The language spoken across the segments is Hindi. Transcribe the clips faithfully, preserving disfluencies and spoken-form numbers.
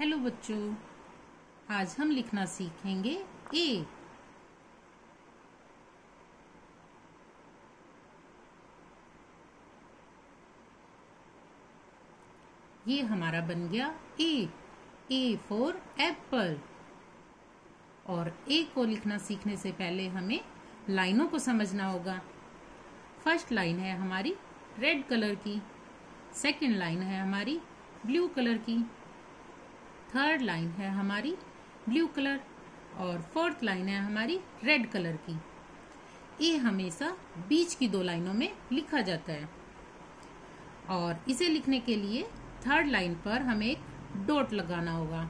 हेलो बच्चों, आज हम लिखना सीखेंगे ए। ये हमारा बन गया ए, ए फॉर एप्पल। और ए को लिखना सीखने से पहले हमें लाइनों को समझना होगा। फर्स्ट लाइन है हमारी रेड कलर की, सेकंड लाइन है हमारी ब्लू कलर की, थर्ड लाइन है हमारी ब्लू कलर और फोर्थ लाइन है हमारी रेड कलर की। ये हमेशा बीच की दो लाइनों में लिखा जाता है और इसे लिखने के लिए थर्ड लाइन पर हमें एक डॉट लगाना होगा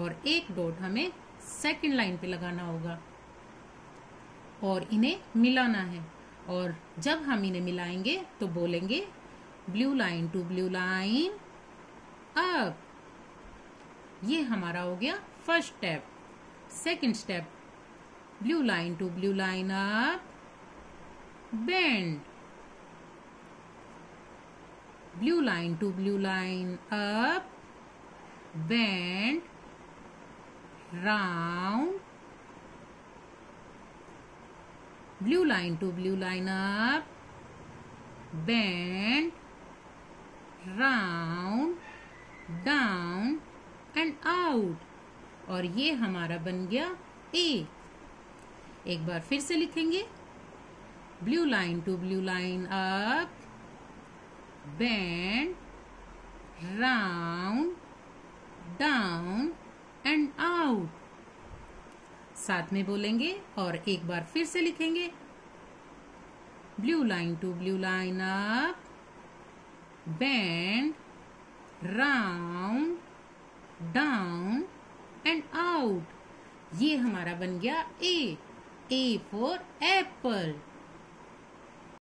और एक डॉट हमें सेकंड लाइन पे लगाना होगा और इन्हें मिलाना है। और जब हम इन्हें मिलाएंगे तो बोलेंगे blue line to blue line up. ये हमारा हो गया first step. Second step blue line to blue line up bend, blue line to blue line up bend round, blue line to blue line up bend round down and out. और ये हमारा बन गया ए। एक बार फिर से लिखेंगे blue line to blue line up bend round down and out, साथ में बोलेंगे। और एक बार फिर से लिखेंगे blue line to blue line up bend round down and out. ये हमारा बन गया ए, ए फॉर एप्पल।